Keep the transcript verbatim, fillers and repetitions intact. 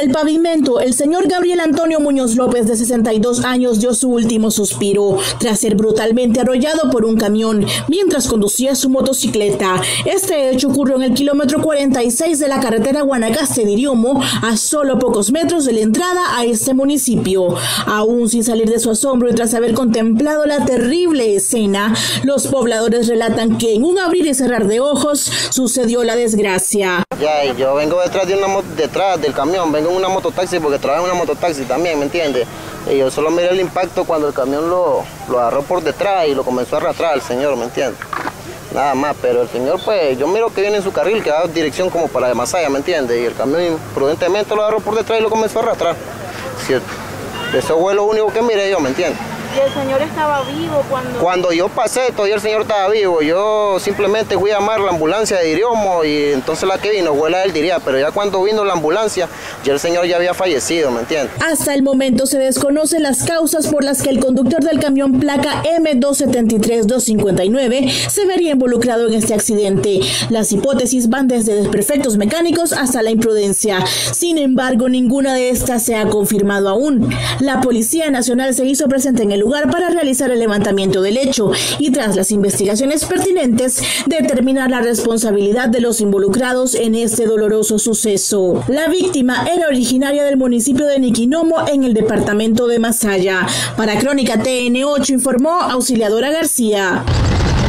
el pavimento, el señor Gabriel Antonio Muñoz López, de sesenta y dos años, dio su último suspiro tras ser brutalmente arrollado por un camión mientras conducía su motocicleta. Este hecho ocurrió en el kilómetro cuarenta y seis de la carretera Guanacaste-Diriomo, a solo pocos metros de la entrada a este municipio. Aún sin salir de su asombro y tras haber contemplado la terrible escena, los pobladores relatan que en un abrir y cerrar de ojos sucedió la desgracia. Ya, yo vengo detrás de una moto, detrás del camión, vengo en una mototaxi porque trabajo en una mototaxi también, ¿me entiendes? Y yo solo miré el impacto cuando el camión lo, lo agarró por detrás y lo comenzó a arrastrar al señor, ¿me entiendes? Nada más, pero el señor, pues, yo miro que viene en su carril, que da dirección como para Masaya, ¿me entiendes? Y el camión prudentemente lo agarró por detrás y lo comenzó a arrastrar. ¿Cierto? Eso fue lo único que miré yo, ¿me entiendes? ¿Y el señor estaba vivo cuando...? Cuando yo pasé, todavía el señor estaba vivo. Yo simplemente fui a llamar la ambulancia de Diriomo y entonces la que vino fue la del Diría, pero ya cuando vino la ambulancia, ya el señor ya había fallecido, ¿me entiendes? Hasta el momento se desconocen las causas por las que el conductor del camión placa M dos siete tres dos cinco nueve se vería involucrado en este accidente. Las hipótesis van desde desperfectos mecánicos hasta la imprudencia. Sin embargo, ninguna de estas se ha confirmado aún. La Policía Nacional se hizo presente en el lugar para realizar el levantamiento del hecho y tras las investigaciones pertinentes determinar la responsabilidad de los involucrados en este doloroso suceso. La víctima era originaria del municipio de Niquinomo en el departamento de Masaya. Para Crónica T N ocho informó Auxiliadora García.